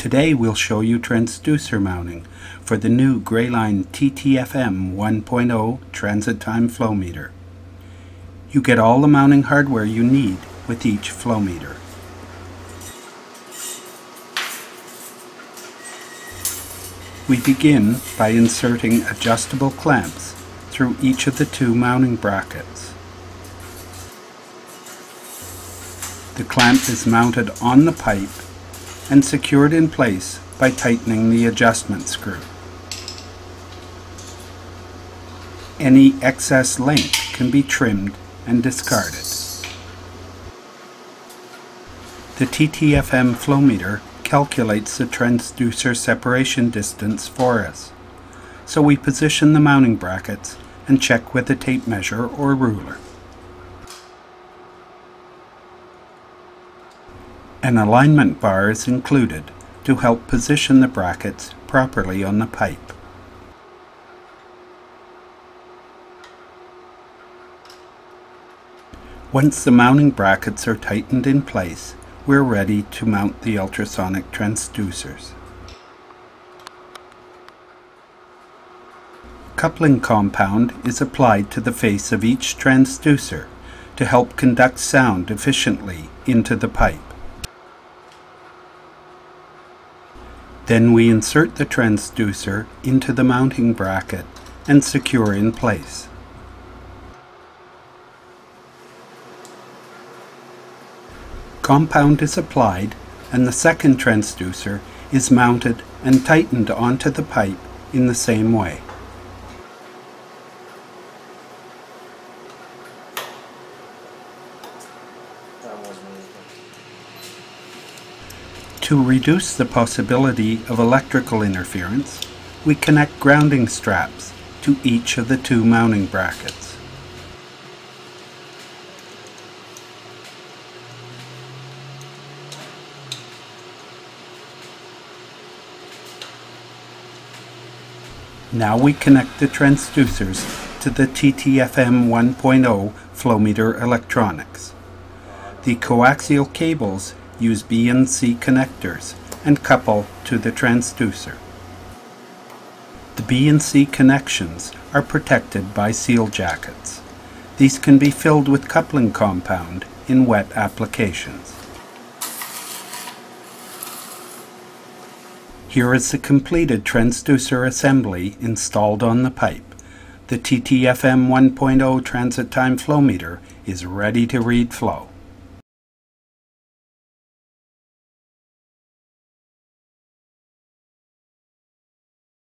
Today we'll show you transducer mounting for the new Greyline TTFM 1.0 transit time flow meter. You get all the mounting hardware you need with each flow meter. We begin by inserting adjustable clamps through each of the two mounting brackets. The clamp is mounted on the pipe and secured in place by tightening the adjustment screw. Any excess length can be trimmed and discarded. The TTFM flow meter calculates the transducer separation distance for us, so we position the mounting brackets and check with a tape measure or ruler. An alignment bar is included to help position the brackets properly on the pipe. Once the mounting brackets are tightened in place, we're ready to mount the ultrasonic transducers. Coupling compound is applied to the face of each transducer to help conduct sound efficiently into the pipe. Then we insert the transducer into the mounting bracket and secure in place. Compound is applied and the second transducer is mounted and tightened onto the pipe in the same way. To reduce the possibility of electrical interference, we connect grounding straps to each of the two mounting brackets. Now we connect the transducers to the TTFM 1.0 flow meter electronics. The coaxial cables use BNC connectors and couple to the transducer. The BNC connections are protected by seal jackets. These can be filled with coupling compound in wet applications. Here is the completed transducer assembly installed on the pipe. The TTFM 1.0 transit time flow meter is ready to read flow.